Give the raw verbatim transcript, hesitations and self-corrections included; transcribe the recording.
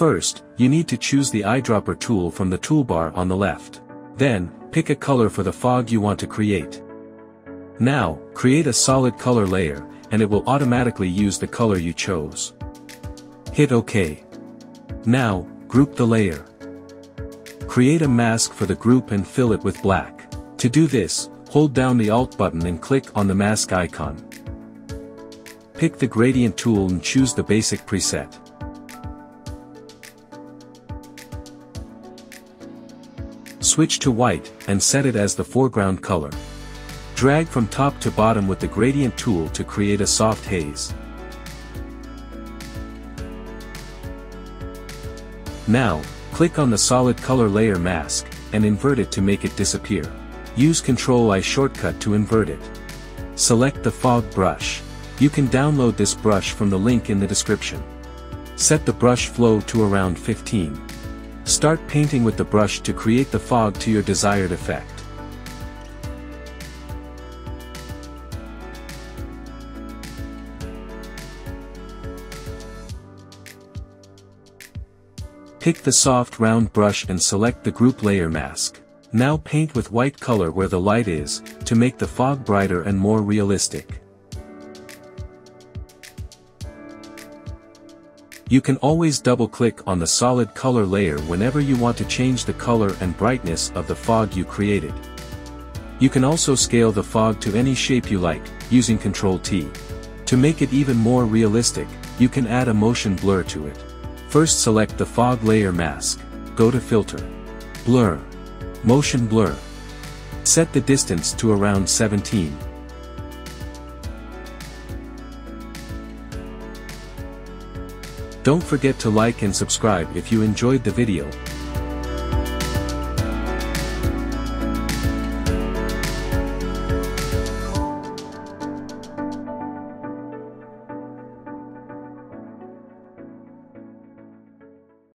First, you need to choose the eyedropper tool from the toolbar on the left. Then, pick a color for the fog you want to create. Now, create a solid color layer, and it will automatically use the color you chose. Hit OK. Now, group the layer. Create a mask for the group and fill it with black. To do this, hold down the Alt button and click on the mask icon. Pick the gradient tool and choose the basic preset. Switch to white, and set it as the foreground color. Drag from top to bottom with the gradient tool to create a soft haze. Now, click on the solid color layer mask, and invert it to make it disappear. Use Control I shortcut to invert it. Select the fog brush. You can download this brush from the link in the description. Set the brush flow to around fifteen. Start painting with the brush to create the fog to your desired effect. Pick the soft round brush and select the group layer mask. Now paint with white color where the light is, to make the fog brighter and more realistic. You can always double-click on the solid color layer whenever you want to change the color and brightness of the fog you created. You can also scale the fog to any shape you like, using Control T. To make it even more realistic, you can add a motion blur to it. First select the fog layer mask, go to Filter, Blur, Motion Blur. Set the distance to around seventeen. Don't forget to like and subscribe if you enjoyed the video.